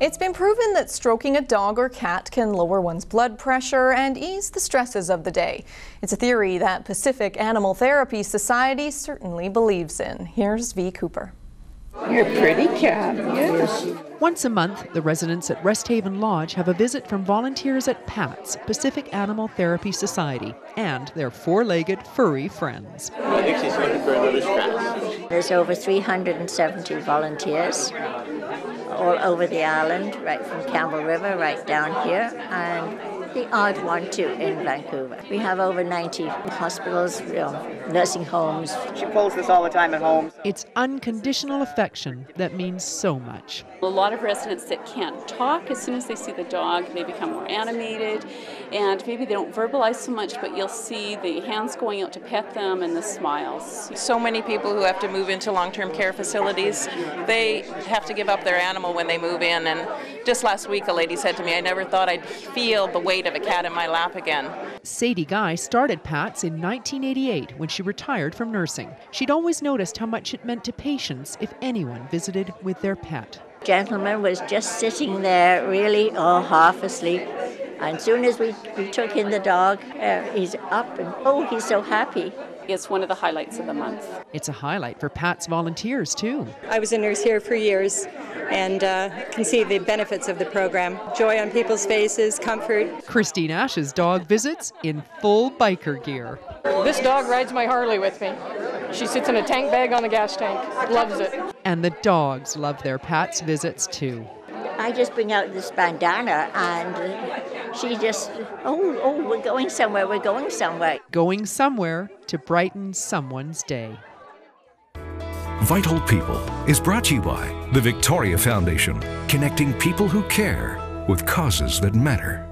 It's been proven that stroking a dog or cat can lower one's blood pressure and ease the stresses of the day. It's a theory that Pacific Animal Therapy Society certainly believes in. Here's V. Cooper. You're pretty cat, yes. Once a month, the residents at Resthaven Lodge have a visit from volunteers at PATS, Pacific Animal Therapy Society, and their four-legged furry friends. I think she's looking for another scratch. There's over 370 volunteers all over the island, right from Campbell River, right down here, and the odd one too in Vancouver. We have over 90 hospitals, nursing homes. She pulls this all the time at home. It's unconditional affection that means so much. A lot of residents that can't talk, as soon as they see the dog, they become more animated, and maybe they don't verbalize so much, but you'll see the hands going out to pet them and the smiles. So many people who have to move into long-term care facilities, they have to give up their animal when they move in, and just last week a lady said to me, I never thought I'd feel the weight of a cat in my lap again. Sadie Guy started PATS in 1988 when she retired from nursing. She'd always noticed how much it meant to patients if anyone visited with their pet. Gentleman was just sitting there really half asleep, and soon as we took in the dog, he's up and he's so happy. It's one of the highlights of the month. It's a highlight for PATS volunteers too. I was a nurse here for years and can see the benefits of the program. Joy on people's faces, comfort. Christine Ashe's dog visits in full biker gear. This dog rides my Harley with me. She sits in a tank bag on a gas tank, loves it. And the dogs love their PATS visits too. I just bring out this bandana and she just, we're going somewhere, we're going somewhere. Going somewhere to brighten someone's day. Vital People is brought to you by the Victoria Foundation, connecting people who care with causes that matter.